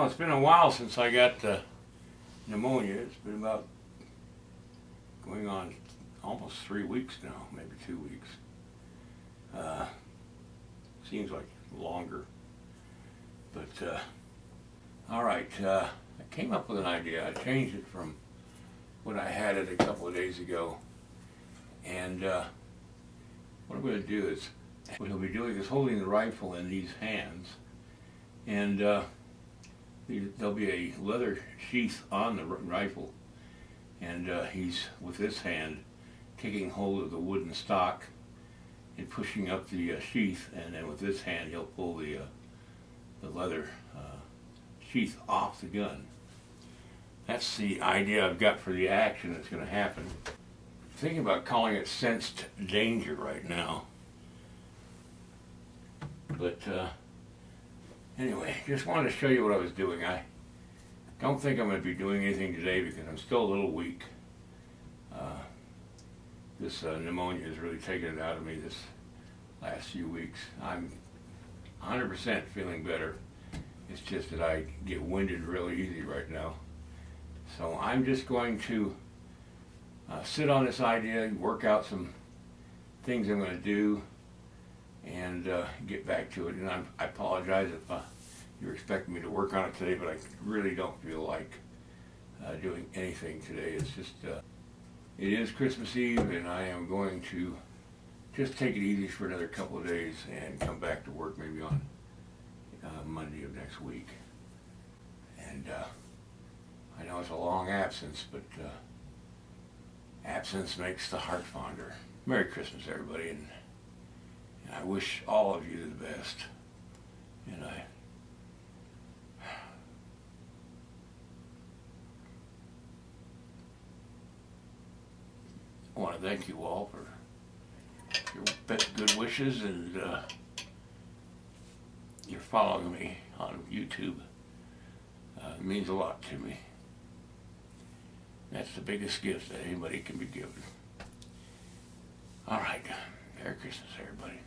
know, it's been a while since I got pneumonia. It's been about going on almost 3 weeks now, maybe 2 weeks. Seems like longer. But, all right, I came up with an idea. I changed it from when I had it a couple of days ago. And what I'm going to do is, what he'll be doing is holding the rifle in these hands, and there'll be a leather sheath on the rifle, and he's, with this hand, taking hold of the wooden stock and pushing up the sheath, and then with this hand he'll pull the leather sheath off the gun. That's the idea I've got for the action that's going to happen. I'm thinking about calling it Sensed Danger right now. But anyway, just wanted to show you what I was doing. I don't think I'm going to be doing anything today because I'm still a little weak. This pneumonia has really taken it out of me this last few weeks. I'm 100% feeling better. It's just that I get winded really easy right now. So I'm just going to sit on this idea, work out some things I'm going to do, and get back to it. And I apologize if you were expecting me to work on it today, but I really don't feel like doing anything today. It's just, it is Christmas Eve, and I am going to just take it easy for another couple of days and come back to work maybe on Monday of next week. And I know it's a long absence, but absence makes the heart fonder. Merry Christmas, everybody. And I wish all of you the best, and I want to thank you all for your good wishes and your following me on YouTube. It means a lot to me. That's the biggest gift that anybody can be given. All right, Merry Christmas, everybody.